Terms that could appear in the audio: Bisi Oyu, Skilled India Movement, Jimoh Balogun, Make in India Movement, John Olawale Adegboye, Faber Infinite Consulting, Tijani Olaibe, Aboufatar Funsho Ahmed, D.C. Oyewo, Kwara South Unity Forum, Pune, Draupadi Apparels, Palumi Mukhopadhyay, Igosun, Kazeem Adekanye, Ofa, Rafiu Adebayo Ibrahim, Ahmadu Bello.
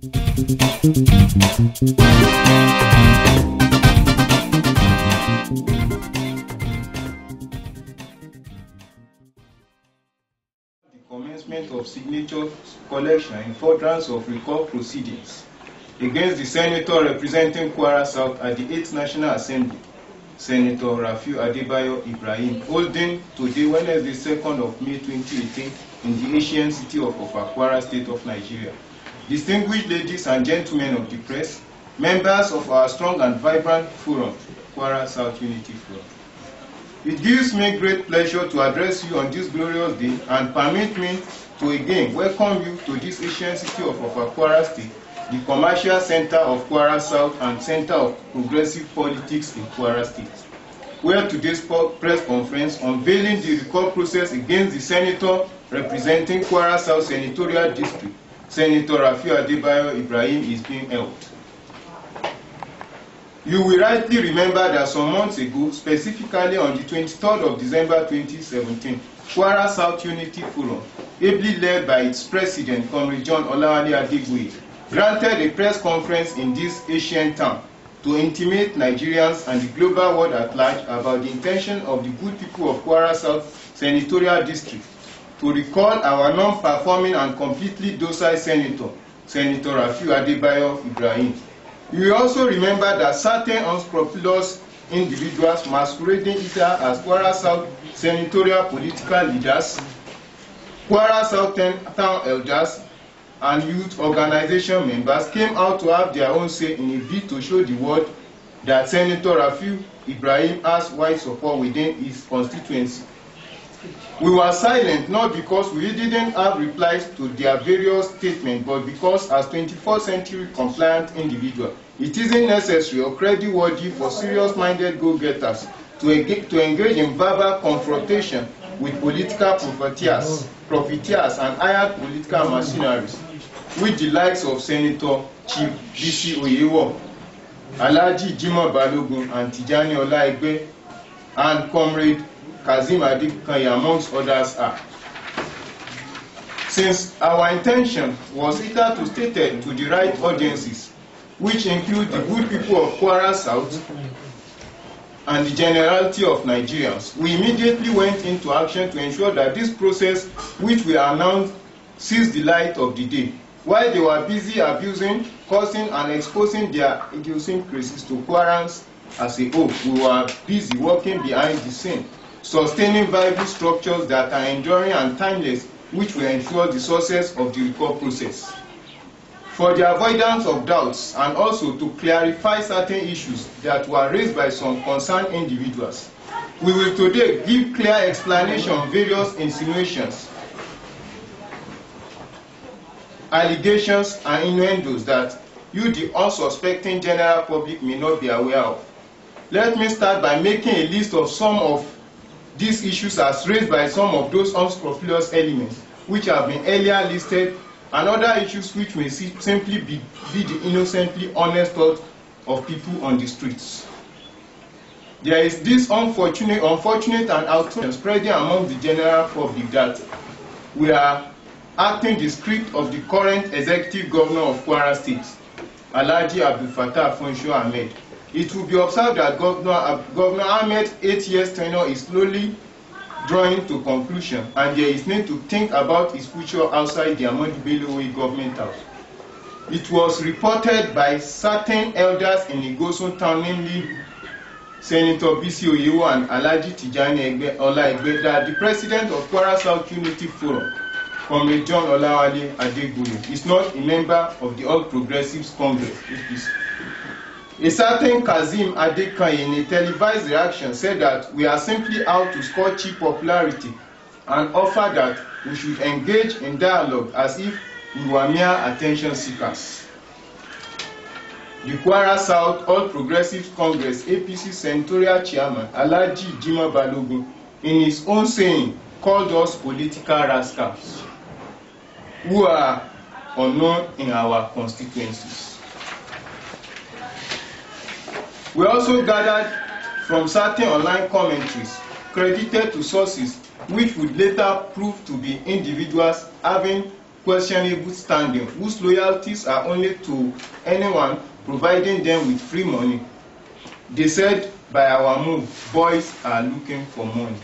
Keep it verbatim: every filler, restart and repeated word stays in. The commencement of signature collection in furtherance of recall proceedings against the Senator representing Kwara South at the eighth National Assembly, Senator Rafiu Adebayo Ibrahim, holding today, Wednesday, second of May twenty eighteen, in the ancient city of Ofa, Kwara State of Nigeria. Distinguished ladies and gentlemen of the press, members of our strong and vibrant forum, Kwara South Unity Forum. It gives me great pleasure to address you on this glorious day and permit me to again welcome you to this ancient city of Ofa, Kwara State, the commercial center of Kwara South and center of progressive politics in Kwara State, where today's press conference unveiling the recall process against the senator representing Kwara South Senatorial District, Senator Rafiu Adebayo Ibrahim, is being held. You will rightly remember that some months ago, specifically on the twenty-third of December twenty seventeen, Kwara South Unity Forum, ably led by its president, Comrade John Olawale Adegboye, granted a press conference in this Asian town to intimate Nigerians and the global world at large about the intention of the good people of Kwara South Senatorial District to recall our non-performing and completely docile senator, Senator Rafiu Adebayo Ibrahim. You also remember that certain unscrupulous individuals masquerading either as Kwara South senatorial political leaders, Kwara South town elders, and youth organization members came out to have their own say in a bid to show the world that Senator Rafiu Ibrahim has wide support within his constituency. We were silent not because we didn't have replies to their various statements, but because as twenty-first century compliant individuals, it isn't necessary or creditworthy for serious-minded go-getters to engage in verbal confrontation with political profiteers, profiteers and hired political mercenaries, with the likes of Senator Chief D C Oyewo, Alhaji Jimoh Balogun and Tijani Olaibe, and Comrade Kazeem Adekanye, amongst others are. Since our intention was either to state it to the right audiences, which include the good people of Kwara South and the generality of Nigerians, we immediately went into action to ensure that this process, which we announced, sees the light of the day, while they were busy abusing, causing, and exposing their idiosyncrasies to Kwarans as a whole. We were busy working behind the scene, sustaining viable structures that are enduring and timeless, which will ensure the success of the recall process. For the avoidance of doubts and also to clarify certain issues that were raised by some concerned individuals, we will today give clear explanation of various insinuations, allegations, and innuendos that you, the unsuspecting general public, may not be aware of. Let me start by making a list of some of these issues as raised by some of those unscrupulous elements which have been earlier listed, and other issues which may simply be, be the innocently honest thought of people on the streets. There is this unfortunate, unfortunate and outrageous spreading among the general public that we are acting the script of the current executive governor of Kwara State, Alhaji Aboufatar Funsho Ahmed. It will be observed that Governor, Governor Ahmed's eight years tenure is slowly drawing to conclusion, and there is need to think about his future outside the Ahmadu Bello government house. It was reported by certain elders in Igosun town, namely Senator Bisi Oyu and Alhaji Tijani Olaibe, that the president of Kwara South Unity Forum, Comrade John Olawale Adegboye, is not a member of the All Progressives Congress. A certain Kazeem Adekanye, in a televised reaction, said that we are simply out to score cheap popularity and offer that we should engage in dialogue as if we were mere attention seekers. The Kwara South All Progressives Congress A P C Senatorial Chairman Alhaji Jimoh Balogun, in his own saying, called us political rascals who are unknown in our constituencies. We also gathered from certain online commentaries credited to sources which would later prove to be individuals having questionable standing, whose loyalties are only to anyone providing them with free money. They said, by our move, boys are looking for money.